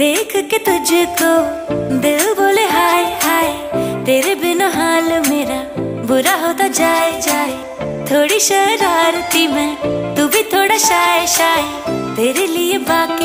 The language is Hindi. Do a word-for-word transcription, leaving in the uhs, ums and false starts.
देख के तुझको दिल बोले हाय हाय, तेरे बिना हाल मेरा बुरा होता जाए जाए। थोड़ी शरारती मैं, तू भी थोड़ा शाय शाय, तेरे लिए बाकी